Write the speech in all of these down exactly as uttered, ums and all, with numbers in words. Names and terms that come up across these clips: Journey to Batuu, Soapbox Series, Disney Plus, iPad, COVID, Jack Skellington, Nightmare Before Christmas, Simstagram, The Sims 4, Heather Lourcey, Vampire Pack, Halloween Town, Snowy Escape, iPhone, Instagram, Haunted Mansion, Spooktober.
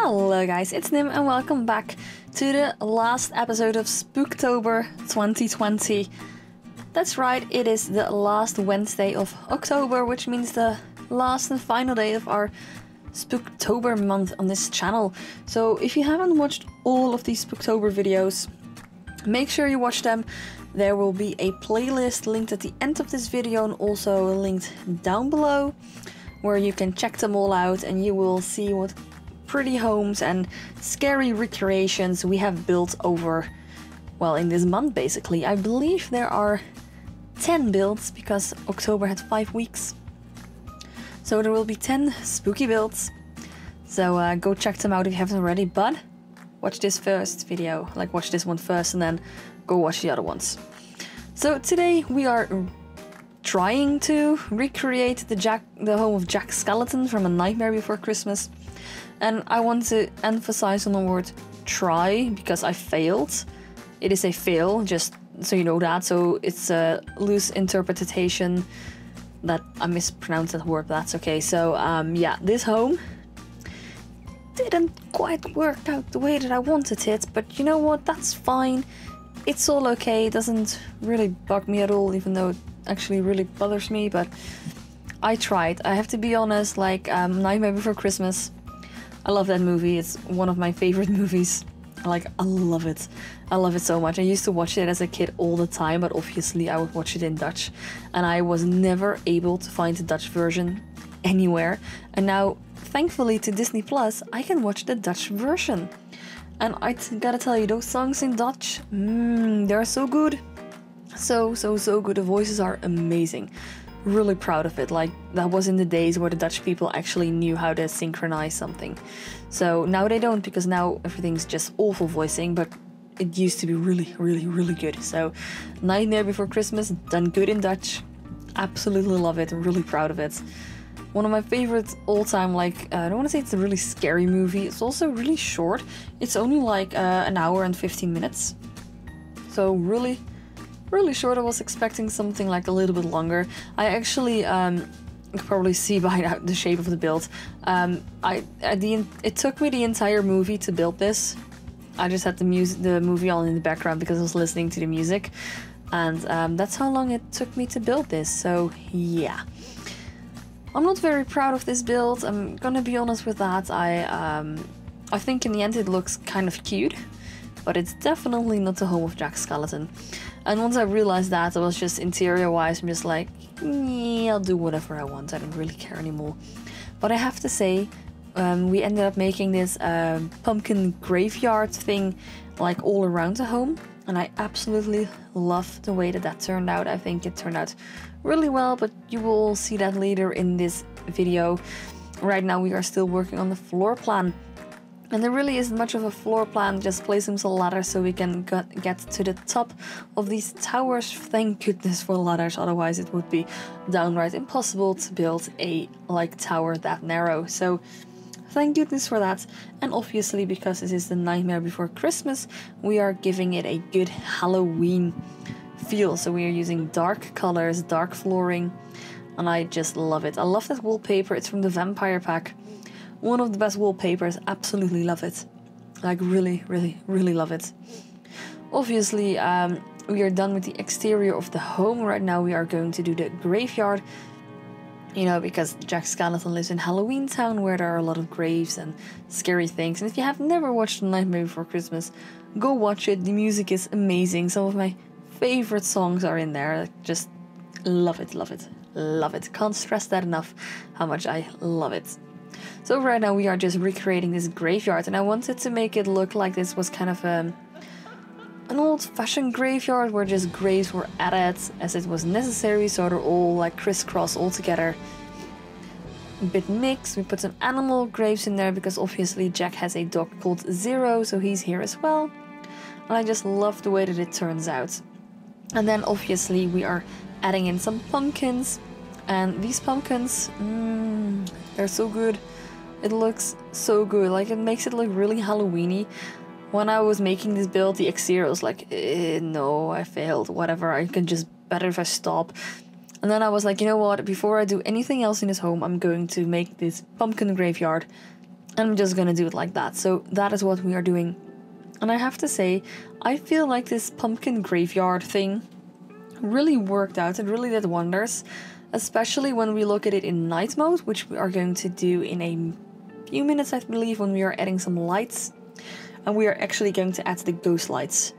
Hello guys, it's Nim and welcome back to the last episode of Spooktober twenty twenty. That's right, it is the last Wednesday of October, which means the last and final day of our Spooktober month on this channel. So if you haven't watched all of these Spooktober videos, make sure you watch them. There will be a playlist linked at the end of this video and also linked down below, where you can check them all out and you will see what pretty homes and scary recreations we have built over, well, in this month basically. I believe there are ten builds because October had five weeks. So there will be ten spooky builds. So uh, go check them out if you haven't already, but watch this first video, like watch this one first and then go watch the other ones. So today we are trying to recreate the Jack, the home of Jack Skellington from A Nightmare Before Christmas. And I want to emphasize on the word try, because I failed. It is a fail, just so you know that. So it's a loose interpretation that I mispronounced that word, but that's okay. So um, yeah, this home didn't quite work out the way that I wanted it, but you know what, that's fine. It's all okay, it doesn't really bug me at all, even though it actually really bothers me, but I tried. I have to be honest, like um, Nightmare Before Christmas, I love that movie, it's one of my favorite movies. Like, I love it. I love it so much. I used to watch it as a kid all the time, but obviously I would watch it in Dutch. And I was never able to find the Dutch version anywhere. And now, thankfully to Disney Plus, I can watch the Dutch version. And I gotta tell you, those songs in Dutch, mmm, they're so good. So, so, so good. The voices are amazing. Really proud of it. Like, that was in the days where the Dutch people actually knew how to synchronize something. So now they don't, because now everything's just awful voicing, but it used to be really, really, really good. So Nightmare Before Christmas, done good in Dutch. Absolutely love it. Really proud of it. One of my favorites all time. Like, uh, I don't want to say it's a really scary movie. It's also really short. It's only like uh, an hour and fifteen minutes. So really, really short. I was expecting something like a little bit longer. I actually um, could probably see by the shape of the build. Um, I, I the it took me the entire movie to build this. I just had the music, the movie on in the background because I was listening to the music, and um, that's how long it took me to build this. So yeah, I'm not very proud of this build. I'm gonna be honest with that. I um, I think in the end it looks kind of cute, but it's definitely not the home of Jack Skellington. And once I realized that, I was just interior-wise, I'm just like, yeah, I'll do whatever I want, I don't really care anymore. But I have to say, um, we ended up making this uh, pumpkin graveyard thing, like, all around the home. And I absolutely love the way that that turned out. I think it turned out really well, but you will see that later in this video. Right now we are still working on the floor plan. And there really isn't much of a floor plan, just placing some ladders so we can get to the top of these towers. Thank goodness for ladders, otherwise it would be downright impossible to build a like tower that narrow. So thank goodness for that. And obviously, because this is the Nightmare Before Christmas, we are giving it a good Halloween feel. So we are using dark colors, dark flooring, and I just love it. I love that wallpaper, it's from the Vampire Pack. One of the best wallpapers, absolutely love it. Like, really, really, really love it. Obviously, um, we are done with the exterior of the home. Right now we are going to do the graveyard. You know, because Jack Skellington lives in Halloween Town, where there are a lot of graves and scary things. And if you have never watched Nightmare Before Christmas, go watch it. The music is amazing. Some of my favorite songs are in there. Just love it, love it, love it. Can't stress that enough, how much I love it. So right now we are just recreating this graveyard, and I wanted to make it look like this was kind of a, an old-fashioned graveyard where just graves were added as it was necessary, so they're all like crisscross all together. A bit mixed. We put some animal graves in there because obviously Jack has a dog called Zero, so he's here as well. And I just love the way that it turns out. And then obviously we are adding in some pumpkins. And these pumpkins, mm, they're so good. It looks so good. Like, it makes it look really Halloweeny. When I was making this build, the exterior was like, eh, no, I failed. Whatever, I can just better if I stop. And then I was like, you know what? Before I do anything else in this home, I'm going to make this pumpkin graveyard. And I'm just gonna do it like that. So that is what we are doing. And I have to say, I feel like this pumpkin graveyard thing really worked out. It really did wonders, especially when we look at it in night mode, which we are going to do in a few minutes, I believe, when we are adding some lights. And we are actually going to add the ghost lights,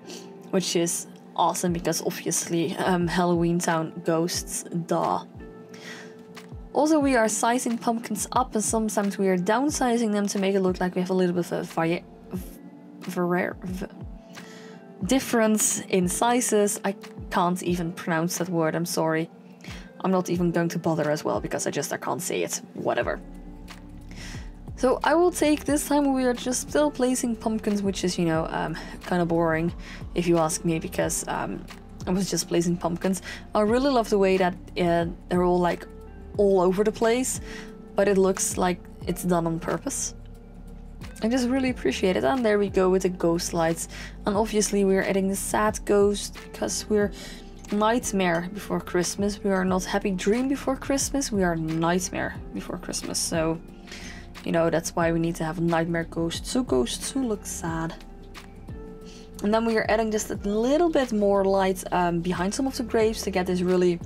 which is awesome because obviously um, Halloween Town ghosts, duh. Also, we are sizing pumpkins up and sometimes we are downsizing them to make it look like we have a little bit of a difference in sizes. I can't even pronounce that word, I'm sorry. I'm not even going to bother as well because I just I can't say it, whatever. So I will take this time we are just still placing pumpkins, which is, you know, um, kind of boring if you ask me, because um, I was just placing pumpkins. I really love the way that uh, they're all like all over the place, but it looks like it's done on purpose. I just really appreciate it. And there we go with the ghost lights. And obviously we're adding the sad ghost because we're Nightmare Before Christmas. We are not Happy Dream Before Christmas. We are Nightmare Before Christmas. So, you know, that's why we need to have nightmare ghosts. So ghosts who look sad. And then we are adding just a little bit more light um, behind some of the graves to get this really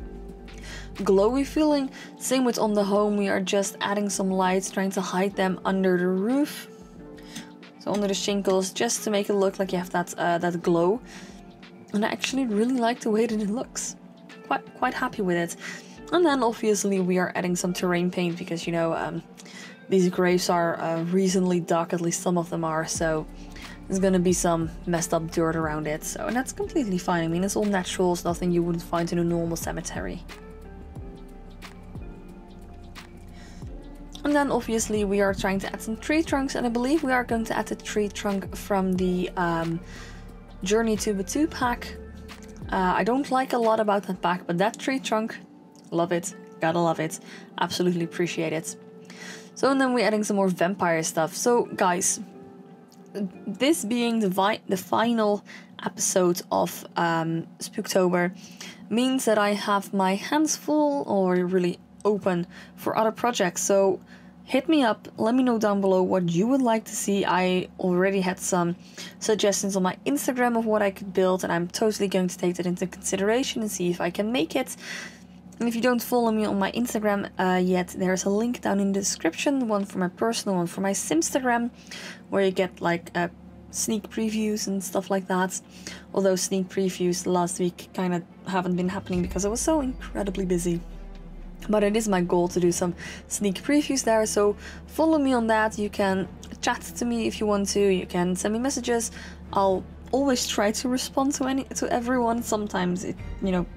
glowy feeling. Same with on the home. We are just adding some lights, trying to hide them under the roof. So under the shingles, just to make it look like you have that uh, that glow. And I actually really like the way that it looks. Quite quite happy with it. And then obviously we are adding some terrain paint because, you know, um, these graves are uh, recently dark, at least some of them are. So there's gonna be some messed up dirt around it. So, and that's completely fine. I mean, it's all natural. It's nothing you wouldn't find in a normal cemetery. And then obviously we are trying to add some tree trunks, and I believe we are going to add the tree trunk from the um, Journey to Batuu pack. Uh, I don't like a lot about that pack, but that tree trunk, love it, gotta love it, absolutely appreciate it. So, and then we're adding some more vampire stuff. So guys, this being the, vi the final episode of um, Spooktober means that I have my hands full, or really open for other projects. So hit me up, let me know down below what you would like to see. I already had some suggestions on my Instagram of what I could build, and I'm totally going to take that into consideration and see if I can make it. And if you don't follow me on my Instagram uh, yet, there's a link down in the description, one for my personal, one for my Simstagram, where you get like uh, sneak previews and stuff like that. Although sneak previews last week kind of haven't been happening because I was so incredibly busy. But it is my goal to do some sneak previews there, so follow me on that. You can chat to me if you want to, you can send me messages. I'll always try to respond to any to everyone. Sometimes it, you know,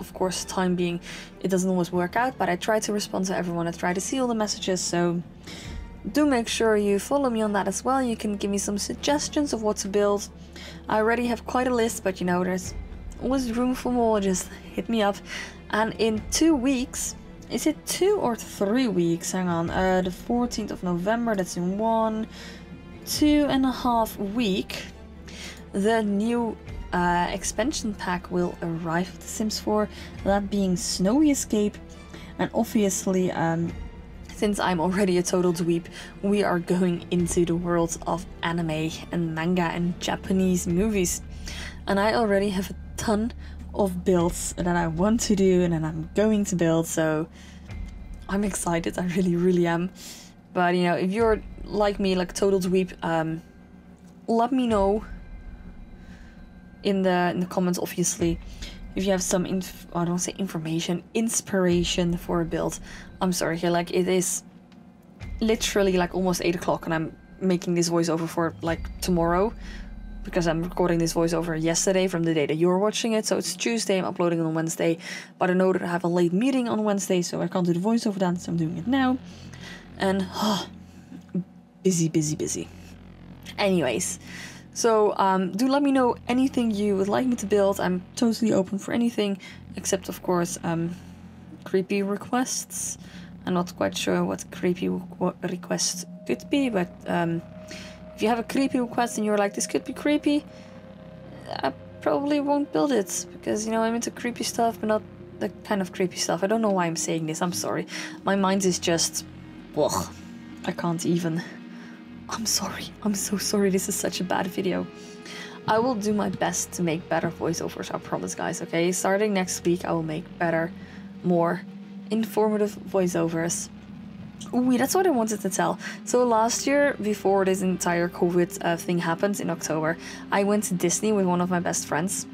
of course, time being, it doesn't always work out, but I try to respond to everyone. I try to see all the messages, so do make sure you follow me on that as well. You can give me some suggestions of what to build. I already have quite a list, but you know, there's always room for more. Just hit me up. And in two weeks, is it two or three weeks, hang on, uh, the fourteenth of November, that's in one two and a half week, the new uh, expansion pack will arrive with The Sims four, that being Snowy Escape. And obviously, um, since I'm already a total dweeb, we are going into the world of anime and manga and Japanese movies. And I already have a ton of builds that I want to do and that I'm going to build, so I'm excited. I really really am. But you know, if you're like me, like total dweeb, um, let me know in the in the comments obviously if you have some inf I don't say information inspiration for a build. I'm sorry here, like it is literally like almost eight o'clock and I'm making this voiceover for like tomorrow, because I'm recording this voiceover yesterday from the day that you're watching it. So it's Tuesday, I'm uploading it on Wednesday, but I know that I have a late meeting on Wednesday, so I can't do the voiceover then, so I'm doing it now. And oh, busy, busy, busy. Anyways, so um, do let me know anything you would like me to build. I'm totally open for anything, except of course um, creepy requests. I'm not quite sure what creepy requests could be, but um, if you have a creepy request and you're like, this could be creepy, I probably won't build it, because, you know, I'm into creepy stuff, but not the kind of creepy stuff. I don't know why I'm saying this, I'm sorry. My mind is just, ugh, I can't even. I'm sorry. I'm so sorry. This is such a bad video. I will do my best to make better voiceovers, I promise, guys, okay? Starting next week, I will make better, more informative voiceovers. Ooh, that's what I wanted to tell. So last year, before this entire COVID uh, thing happened in October, I went to Disney with one of my best friends.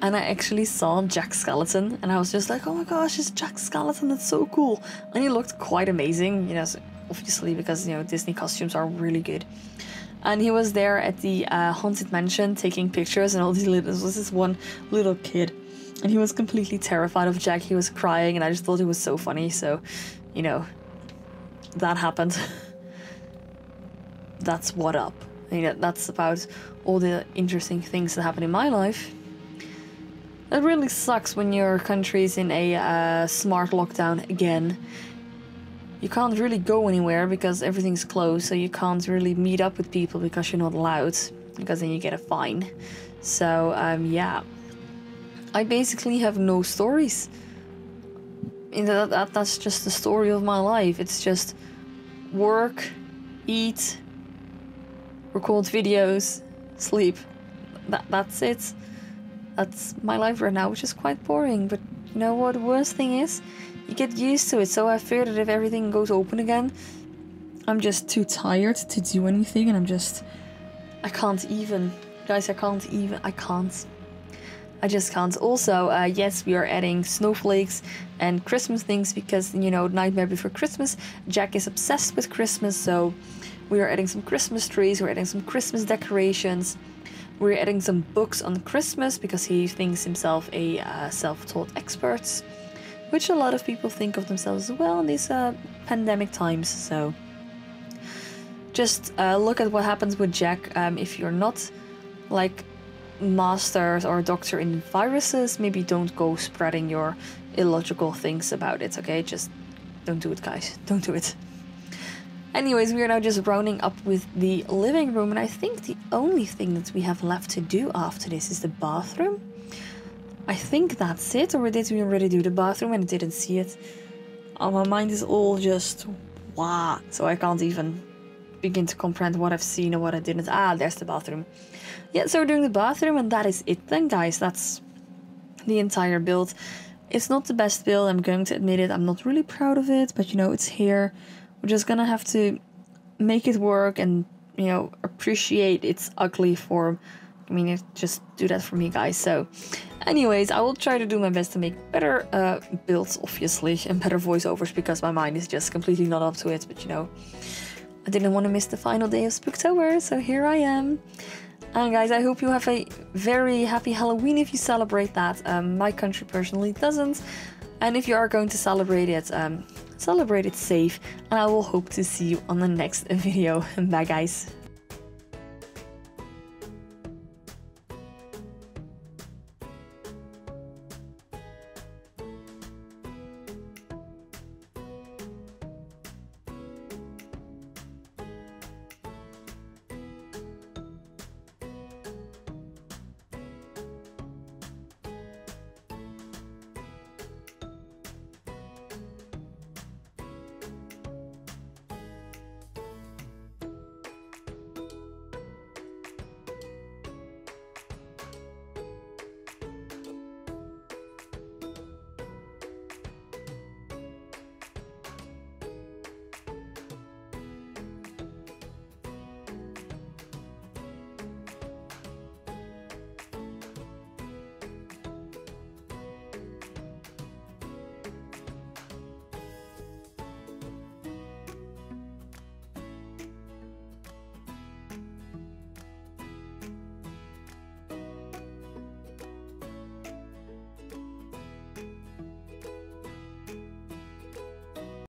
And I actually saw Jack Skellington, and I was just like, oh my gosh, it's Jack Skellington, that's so cool. And he looked quite amazing, you know, obviously, because, you know, Disney costumes are really good. And he was there at the uh, Haunted Mansion taking pictures, and all these little, there was this one little kid. And he was completely terrified of Jack, he was crying, and I just thought it was so funny, so, you know, that happened. That's what up. You know, that's about all the interesting things that happened in my life. It really sucks when your country's in a uh, smart lockdown again. You can't really go anywhere because everything's closed, so you can't really meet up with people because you're not allowed, because then you get a fine. So, um, yeah. I basically have no stories. You know, that, that's just the story of my life. It's just work, eat, record videos, sleep. That, that's it. That's my life right now, which is quite boring, but you know what the worst thing is? You get used to it, so I fear that if everything goes open again, I'm just too tired to do anything, and I'm just... I can't even. Guys, I can't even. I can't. I just can't. Also, uh, yes, we are adding snowflakes and Christmas things, because, you know, Nightmare Before Christmas, Jack is obsessed with Christmas, so we are adding some Christmas trees, we're adding some Christmas decorations. We're adding some books on Christmas because he thinks himself a uh, self-taught expert, which a lot of people think of themselves as well in these uh, pandemic times. So just uh, look at what happens with Jack um, if you're not like masters or a doctor in viruses. Maybe don't go spreading your illogical things about it, okay? Just don't do it, guys. Don't do it. Anyways, we are now just rounding up with the living room, and I think the only thing that we have left to do after this is the bathroom. I think that's it, or did we already do the bathroom and I didn't see it? Oh, my mind is all just wow, so I can't even begin to comprehend what I've seen and what I didn't. Ah, there's the bathroom. Yeah, so we're doing the bathroom, and that is it then, guys. That's the entire build. It's not the best build, I'm going to admit it. I'm not really proud of it, but you know, it's here. We're just gonna have to make it work and, you know, appreciate its ugly form. I mean, it, just do that for me, guys. So anyways, I will try to do my best to make better uh, builds, obviously, and better voiceovers, because my mind is just completely not up to it. But, you know, I didn't want to miss the final day of Spooktober, so here I am. And guys, I hope you have a very happy Halloween if you celebrate that. Um, my country personally doesn't. And if you are going to celebrate it, um, celebrate it safe, and I will hope to see you on the next video. Bye, guys.